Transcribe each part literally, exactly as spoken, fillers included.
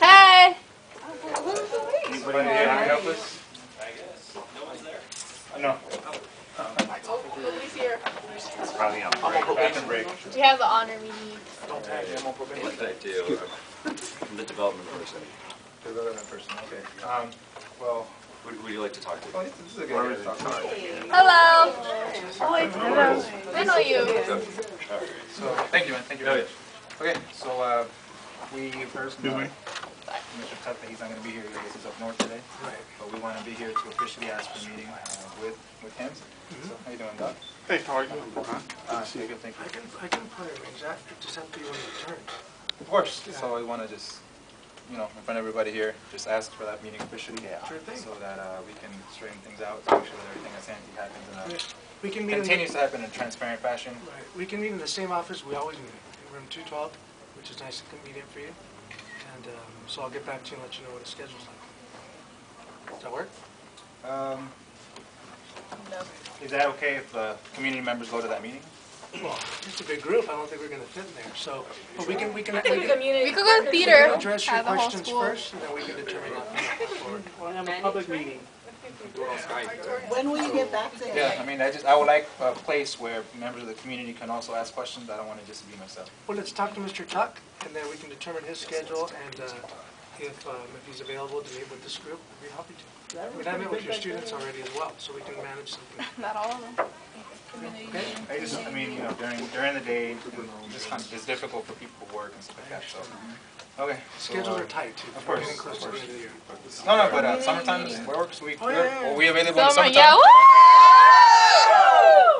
Hey! Anybody here to help us? I guess. No one's there? Uh, no. Oh, nobody's here. It's probably on break. We have the honor we need. Don't tag him on probation. What did I do? I'm the development person. The development person, okay. Um, well, who would you like to talk to? Oh, this is a good to talk to. Hello. Hello. I know you. So, thank you, man. Thank you very much. Okay, so uh, we first know Mister Tuck that he's not going to be here because he's up north today. Right. But we want to be here to officially ask for a meeting uh, with, with him. Mm-hmm. So, how you doing, Doc? Hey, how are you doing? Uh, uh, so good, thank you. I can, I can play arrange that. Just have to be on the terms. Of course. Yeah. So we want to just, you know, in front of everybody here, just ask for that meeting officially. Yeah. Sure thing. So that uh, we can straighten things out, to make sure that everything that's handy happens and yeah. we can meet continues in the, to happen in a transparent fashion. Right. We can meet in the same office we always meet in, room two twelve, which is nice and convenient for you. And um, so I'll get back to you and let you know what the schedule's like. Does that work? Um, no. Is that okay if the community members go to that meeting? Well, it's a big group. I don't think we're going to fit in there. So, but we can we can. I think we can we could go to theater. Address your questions first, and then we can determine. Well, I'm a public meeting. When will you get back to it? Yeah, I mean, I just I would like a place where members of the community can also ask questions. I don't want to just be myself. Well, let's talk to Mister Tuck, and then we can determine his schedule and uh, if um, if he's available to meet with this group, we'd be happy to. I mean, I met with your students already as well, so we can manage something. Not all of them. Okay. I just, I mean, you know, during during the day, this kind of, it's difficult for people to work and stuff like that. So, okay. Schedules are tight, too. Of course. Of course. No, no, but uh, summertime is works. We oh, yeah, yeah, yeah. Are we available in summertime? Yeah.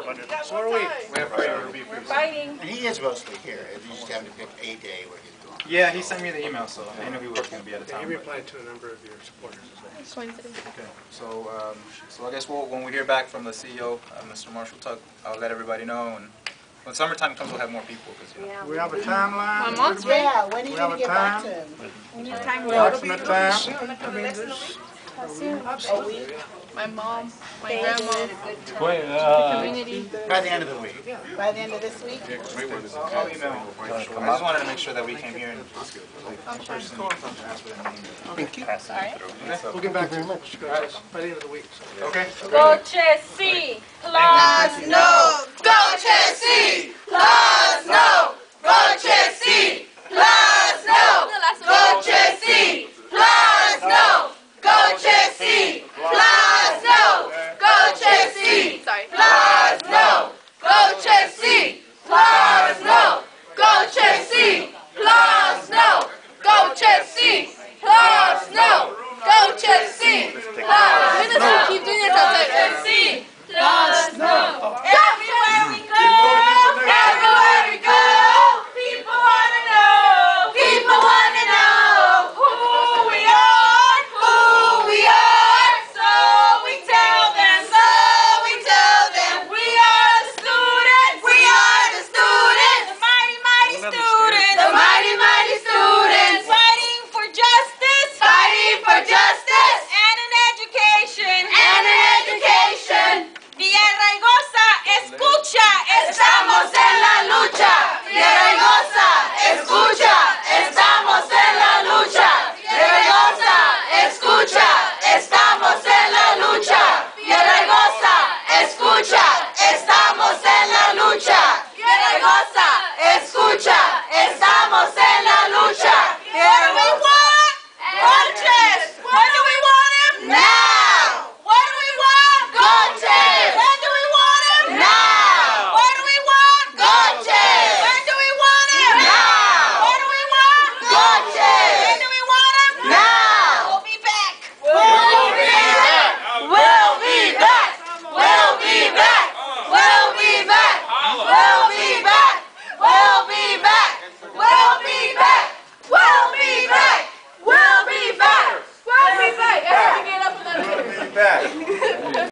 Woo! So are we. We have free. We're fighting. He is mostly here. If you just have to pick a day where he's going. Yeah, he sent me the email, so I knew he was going to be out of town. He replied to a number of your supporters as well. Okay. So, um, so I guess we'll, when we hear back from the C E O, uh, Mister Marshall Tuck, I'll let everybody know. And when summertime comes, we'll have more people. Cause, you know, yeah. We have a timeline. Months, right? Yeah, when are you going to get back to him? When is time going? A week. My mom, my they grandma, Wait, uh, the community. By the end of the week. Yeah. By the end of this week? Yeah, we were, I'll, I'll email. I just wanted to make sure that we came here and in person. Thank you. Sorry. We'll get back to you. By the end of the week. Okay. Gochez C. Laws no. Gochez C. Laws no.